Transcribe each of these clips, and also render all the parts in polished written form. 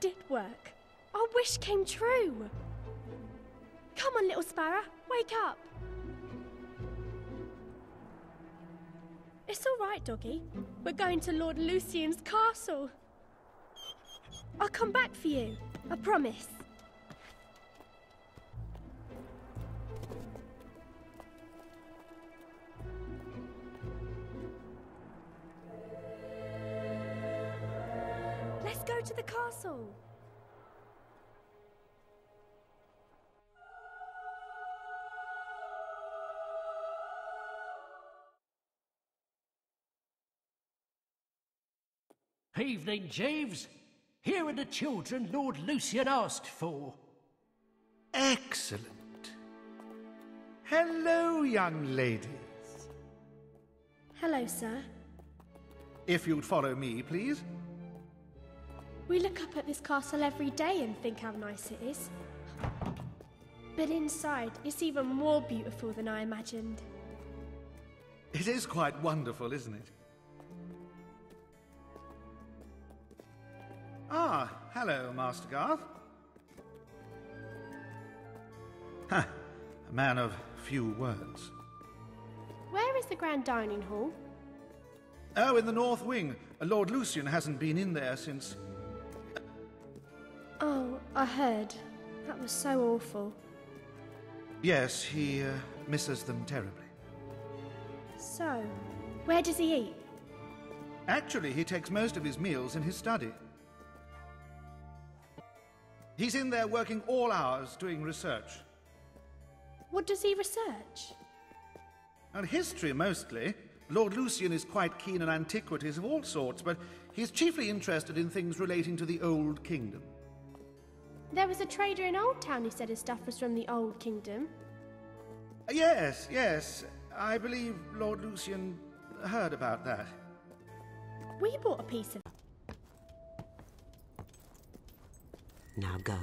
did work. Our wish came true. Come on, little Sparrow, wake up. It's all right, doggy. We're going to Lord Lucian's castle. I'll come back for you, I promise. Let's go to the castle. Evening, Jeeves. Here are the children Lord Lucian asked for. Excellent. Hello, young ladies. Hello, sir. If you'd follow me, please. We look up at this castle every day and think how nice it is. But inside, it's even more beautiful than I imagined. It is quite wonderful, isn't it? Ah, hello, Master Garth. Ha, a man of few words. Where is the grand dining hall? Oh, in the north wing. Lord Lucian hasn't been in there since... Oh, I heard. That was so awful. Yes, he misses them terribly. So, where does he eat? Actually, he takes most of his meals in his study. He's in there working all hours doing research. What does he research? Well, history mostly. Lord Lucian is quite keen on antiquities of all sorts, but he's chiefly interested in things relating to the Old Kingdom. There was a trader in Old Town who said his stuff was from the Old Kingdom. Yes. I believe Lord Lucian heard about that. We bought a piece of... Now go.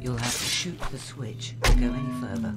You'll have to shoot the switch to go any further.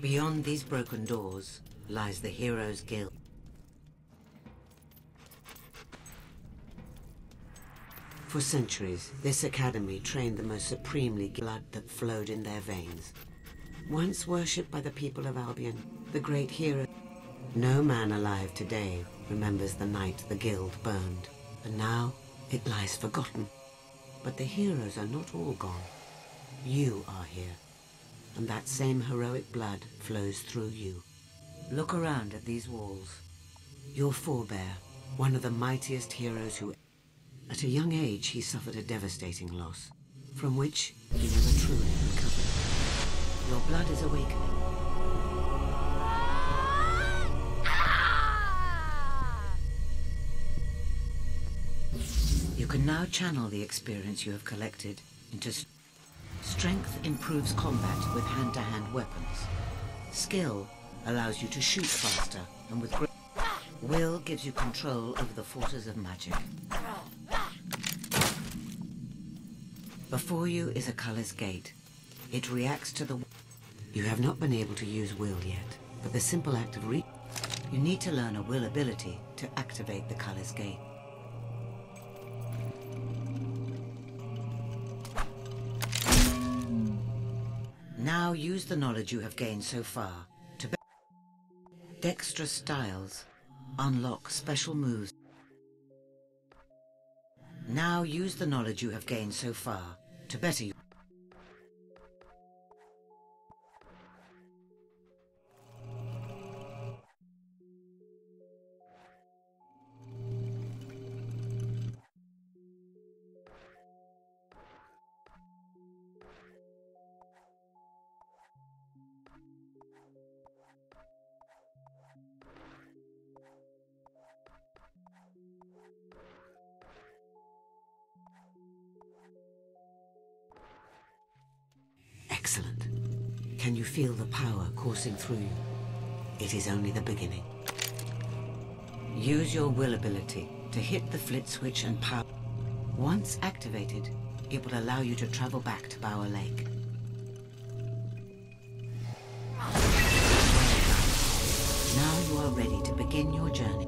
Beyond these broken doors lies the Hero's Guild. For centuries, this academy trained the most supremely blood that flowed in their veins. Once worshipped by the people of Albion, the great hero. No man alive today remembers the night the guild burned, and now it lies forgotten. But the heroes are not all gone. You are here. And that same heroic blood flows through you. Look around at these walls. Your forebear, one of the mightiest heroes who... At a young age, he suffered a devastating loss, from which he never truly recovered. Your blood is awakening. You can now channel the experience you have collected into... Strength improves combat with hand-to-hand weapons. Skill allows you to shoot faster and with great... Will gives you control over the forces of magic. Before you is a color's gate. It reacts to the... You have not been able to use will yet, but the simple act of You need to learn a will ability to activate the color's gate. Now use the knowledge you have gained so far to dexterous styles unlock special moves. Now use the knowledge you have gained so far to better you. Excellent. Can you feel the power coursing through you? It is only the beginning. Use your will ability to hit the flit switch and power. Once activated, it will allow you to travel back to Bower Lake. Now you are ready to begin your journey.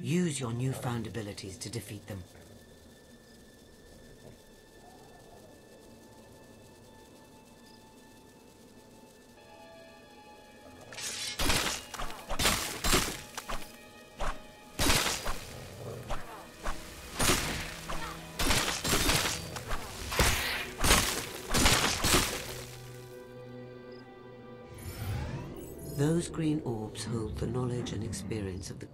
Use your newfound abilities to defeat them. Those green orbs hold the knowledge and experience of the...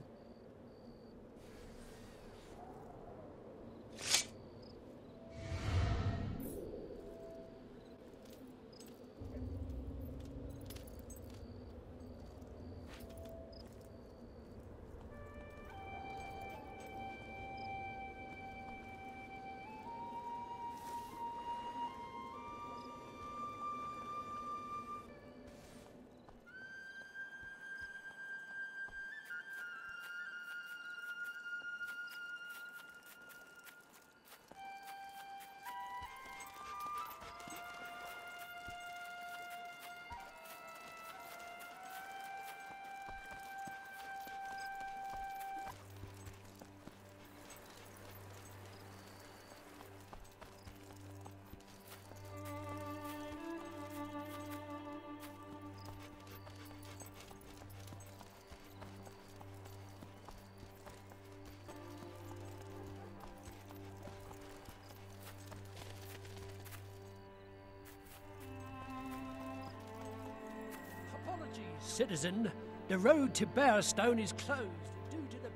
citizen, the road to Bearstone is closed due to the...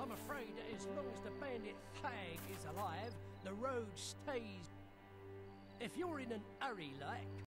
I'm afraid that as long as the bandit Thag is alive, the road stays... If you're in an hurry, like...